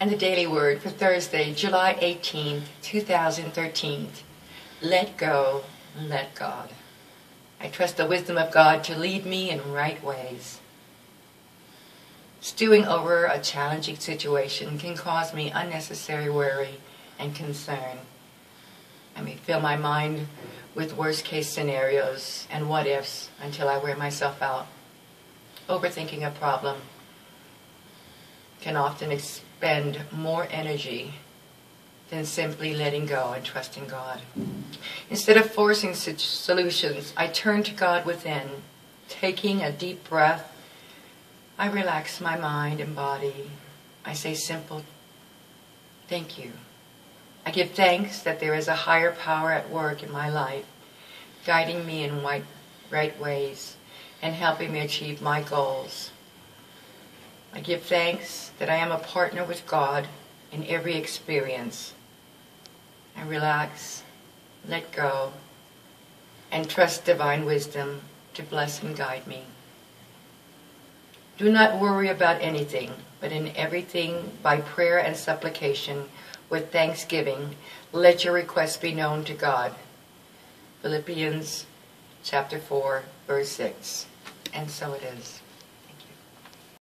and the Daily Word for Thursday, July 18, 2013. Let go and let God. I trust the wisdom of God to lead me in right ways. Stewing over a challenging situation can cause me unnecessary worry and concern. I may fill my mind with worst-case scenarios and what-ifs until I wear myself out. Overthinking a problem can often expend more energy than simply letting go and trusting God. Instead of forcing solutions, I turn to God within. Taking a deep breath, I relax my mind and body. I say simple, thank you. I give thanks that there is a higher power at work in my life, guiding me in right ways and helping me achieve my goals. I give thanks that I am a partner with God in every experience. I relax, let go, and trust divine wisdom to bless and guide me. Do not worry about anything, but in everything, by prayer and supplication, with thanksgiving, let your requests be known to God. Philippians chapter 4, verse 6. And so it is.